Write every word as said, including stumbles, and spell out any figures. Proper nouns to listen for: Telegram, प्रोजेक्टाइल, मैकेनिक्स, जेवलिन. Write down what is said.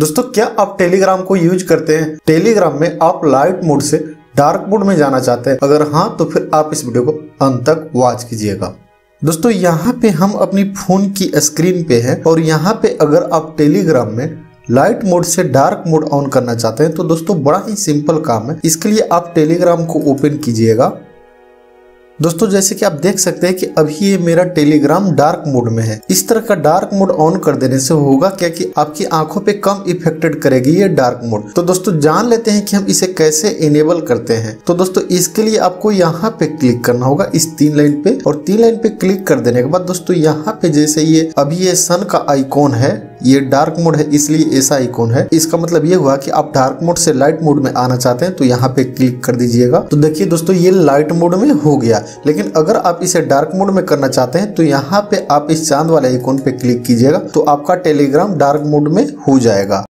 दोस्तों क्या आप टेलीग्राम को यूज करते हैं? टेलीग्राम में आप लाइट मोड से डार्क मोड में जाना चाहते हैं? अगर हाँ तो फिर आप इस वीडियो को अंत तक वॉच कीजिएगा। दोस्तों यहाँ पे हम अपनी फोन की स्क्रीन पे हैं और यहाँ पे अगर आप टेलीग्राम में लाइट मोड से डार्क मोड ऑन करना चाहते हैं तो दोस्तों बड़ा ही सिंपल काम है। इसके लिए आप टेलीग्राम को ओपन कीजिएगा। दोस्तों जैसे कि आप देख सकते हैं कि अभी ये मेरा टेलीग्राम डार्क मोड में है। इस तरह का डार्क मोड ऑन कर देने से होगा क्या कि आपकी आंखों पे कम इफेक्टेड करेगी ये डार्क मोड। तो दोस्तों जान लेते हैं कि हम इसे कैसे इनेबल करते हैं। तो दोस्तों इसके लिए आपको यहाँ पे क्लिक करना होगा इस तीन लाइन पे, और तीन लाइन पे क्लिक कर देने के बाद दोस्तों यहाँ पे जैसे ये अभी ये सन का आइकॉन है, ये डार्क मोड है इसलिए ऐसा आइकॉन है। इसका मतलब ये हुआ कि आप डार्क मोड से लाइट मोड में आना चाहते हैं तो यहाँ पे क्लिक कर दीजिएगा। तो देखिए दोस्तों ये लाइट मोड में हो गया, लेकिन अगर आप इसे डार्क मोड में करना चाहते हैं तो यहाँ पे आप इस चांद वाले आइकॉन पे क्लिक कीजिएगा तो आपका टेलीग्राम डार्क मोड में हो जाएगा।